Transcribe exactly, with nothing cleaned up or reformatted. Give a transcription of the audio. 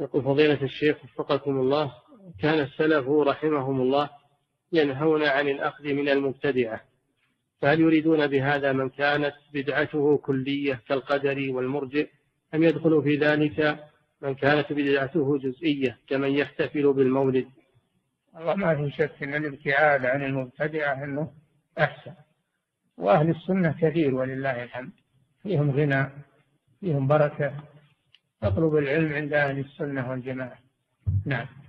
يقول فضيلة الشيخ وفقكم الله، كان السلف رحمهم الله ينهون عن الأخذ من المبتدعة، فهل يريدون بهذا من كانت بدعته كلية كالقدر والمرجئ، أم يدخل في ذلك من كانت بدعته جزئية كمن يحتفل بالمولد؟ الله ما في شك أن الابتعاد عن المبتدعة أنه أحسن، وأهل السنة كثير ولله الحمد، فيهم غنى فيهم بركة، اطلب العلم عند أهل السنة والجماعة. نعم.